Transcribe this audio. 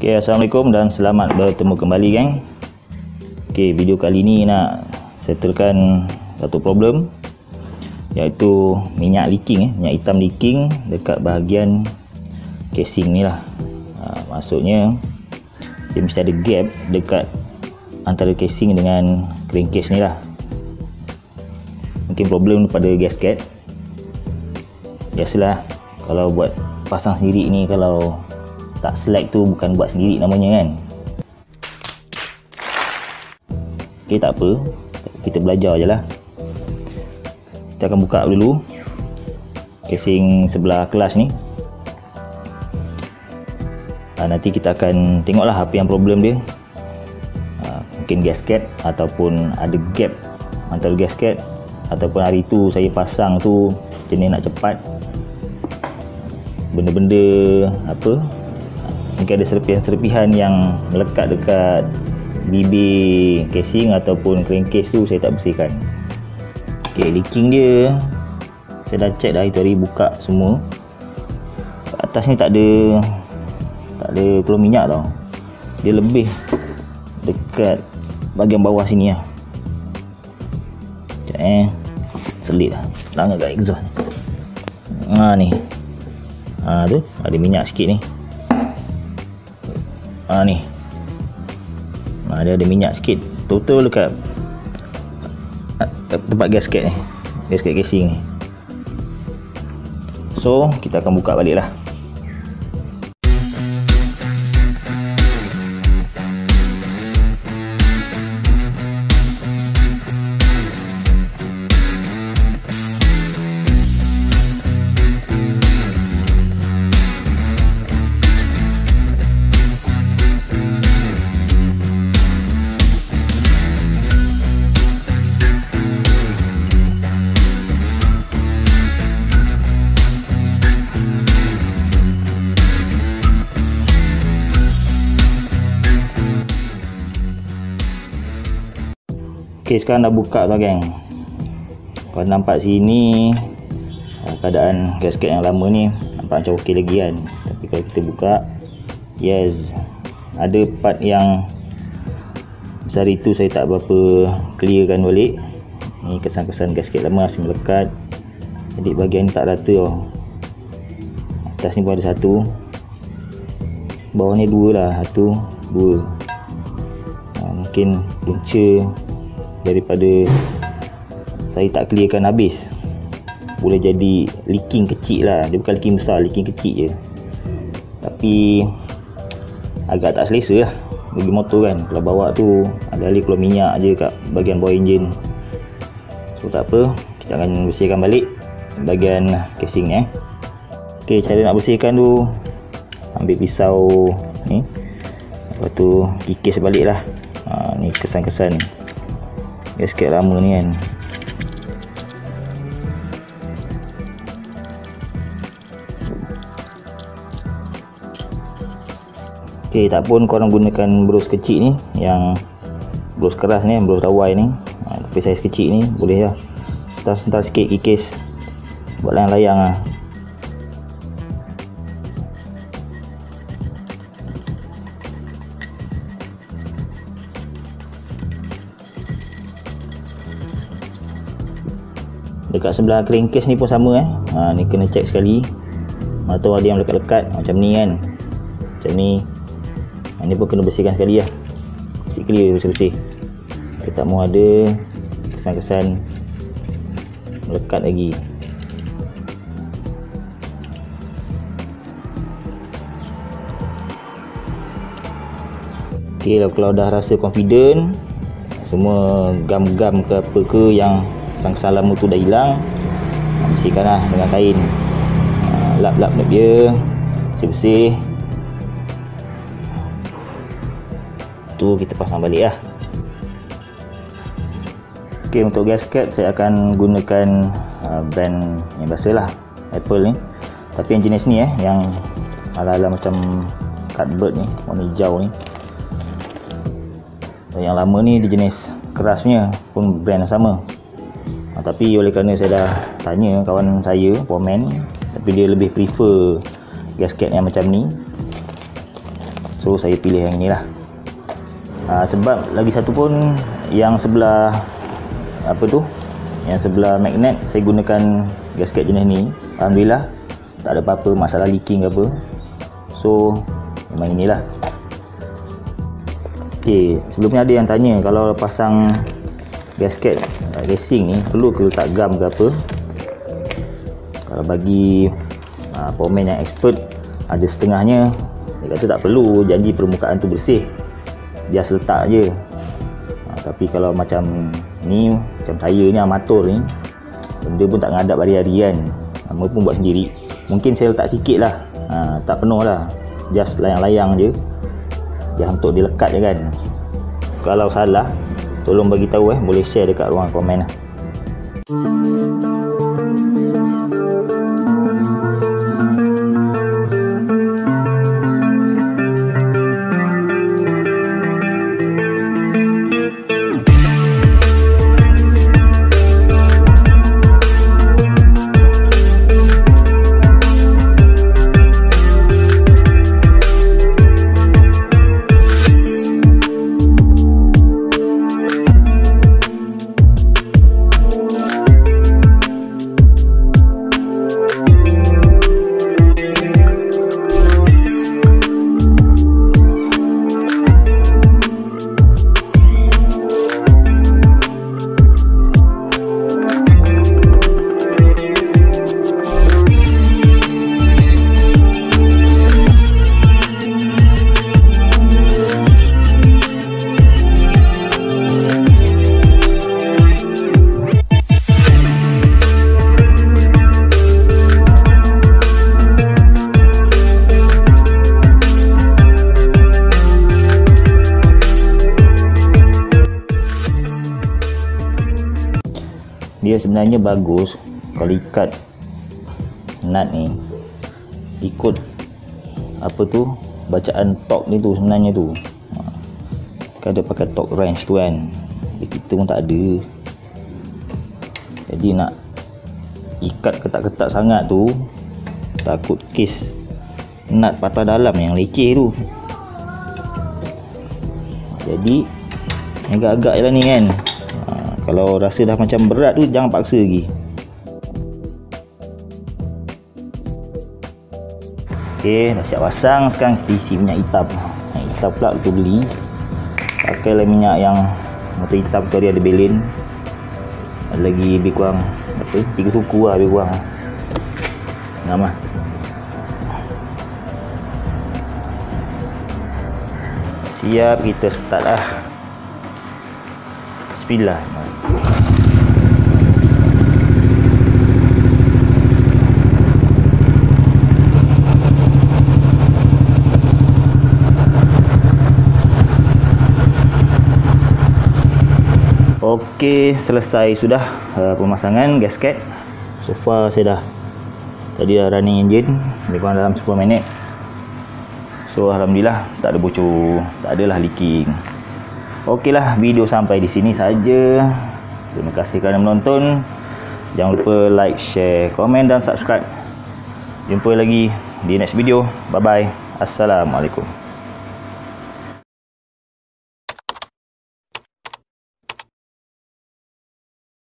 Oke, assalamualaikum dan selamat bertemu kembali, geng. Oke, video kali ni nak settlekan satu problem, iaitu minyak leaking, minyak hitam leaking dekat bahagian casing ni lah. Maksudnya dia mesti ada gap dekat antara casing dengan crankcase ni lah. Mungkin problem pada gasket. Biasalah kalau buat pasang sendiri ni, kalau tak slack tu bukan buat sendiri namanya, kan. Ok, tak apa, kita belajar je lah. Kita akan buka dulu casing sebelah kelas ni. Nanti kita akan tengoklah apa yang problem dia. Mungkin gasket ataupun ada gap antara gasket, ataupun hari tu saya pasang tu jenis nak cepat, benda-benda apa, mungkin ada serpihan-serpihan yang melekat dekat bibir casing ataupun crankcase tu, saya tak bersihkan. Ok, leaking dia saya dah check dah hari buka semua. Atas ni tak ada keluar minyak tau, dia lebih dekat bahagian bawah sini lah. Sekejap, selit lah, tangan kat exhaust. Ni tu ada minyak sikit ni. Dia ada minyak sikit. Total dekat tempat gasket ni, gasket casing ni. So kita akan buka balik lah. Ok, sekarang dah buka tu, geng. Kalau nampak sini, keadaan gasket yang lama ni nampak macam ok lagi, kan. Tapi kalau kita buka, yes, ada part yang besar itu saya tak berapa clearkan balik. Ni kesan-kesan gasket lama masih melekat. Jadi bahagian ni tak rata tau. Atas ni pun ada satu, bawah ni dua lah. Satu, dua. Mungkin punca daripada saya tak clearkan habis, boleh jadi leaking kecil lah. Dia bukan leaking besar, leaking kecil je, tapi agak tak selesa lah bagi motor, kan. Kalau bawa tu ada-ada keluar minyak je kat bahagian bawah enjin. So tak apa, kita akan bersihkan balik bahagian casing ni. Ok, cara nak bersihkan tu, ambil pisau ni, lepas tu kikis balik lah. Ni kesan-kesan gasket lama ni, kan. Ok, tak pun korang gunakan brus kecil ni, yang brus keras ni, brus rawai ni. Tapi saiz kecil ni boleh lah, sentar-sentar sikit kikis, buat layang-layang lah. Dekat sebelah crankcase ni pun sama, ni kena check sekali. Atau ada yang lekat-lekat macam ni, kan. Macam ni, ni pun kena bersihkan sekali lah. Bersih clear, bersih-bersih. Kita tak mahu ada kesan-kesan melekat lagi. Ok, kalau dah rasa confident, semua gam-gam ke apa ke yang kesan-kesan lama tu dah hilang, bersihkan lah dengan kain. Lap-lap dia, bersih-bersih. Tu kita pasang balik lah. Ok, untuk gasket saya akan gunakan brand yang biasa lah, Apple ni. Tapi yang jenis ni, yang ala-ala macam cardboard ni, warna hijau ni. Dan yang lama ni di jenis keras punya pun brand sama. Tapi oleh kerana saya dah tanya kawan saya, foreman, tapi dia lebih prefer gasket yang macam ni. So saya pilih yang ni lah, sebab lagi satu pun yang sebelah apa tu, yang sebelah magnet saya gunakan gasket jenis ni, alhamdulillah tak ada apa-apa masalah leaking ke apa. So memang inilah. Okey, sebelumnya ada yang tanya kalau pasang gasket racing ni perlu ke letak gam ke apa. Kalau bagi powerman yang expert, ada setengahnya dia kata tak perlu, janji permukaan tu bersih, just letak je. Tapi kalau macam ni, macam saya ni amatur ni, benda pun tak menghadap hari-hari kan, nama pun buat sendiri, mungkin saya letak sikit lah, tak penuh lah, just layang-layang je, just untuk dia lekat je kan. Kalau salah tolong bagi tahu, boleh share dekat ruang komen lah. Dia sebenarnya bagus kalau ikat nut ni ikut apa tu bacaan torque ni tu sebenarnya tu. Kan ada pakai torque wrench tu kan, kita pun tak ada, jadi nak ikat ketat-ketat sangat tu takut kes nut patah dalam yang leceh tu. Jadi agak-agak je lah ni kan. Kalau rasa dah macam berat tu jangan paksa lagi. Okey, dah siap pasang. Sekarang kita isi minyak hitam. Minyak hitam pula kita beli. Pakailah minyak yang motor hitam tu, dia ada belen. Ada lagi lebih kurang apa? 3 suku lah lebih kurang. Nama. Siap, kita start lah. Bismillah. Okey, selesai sudah pemasangan gasket. So far saya dah tadi dah running engine lebih dalam 10 minit. So alhamdulillah tak ada bocor, tak adalah leaking. Okeylah, video sampai di sini saja. Terima kasih kerana menonton. Jangan lupa like, share, komen dan subscribe. Jumpa lagi di next video. Bye bye. Assalamualaikum.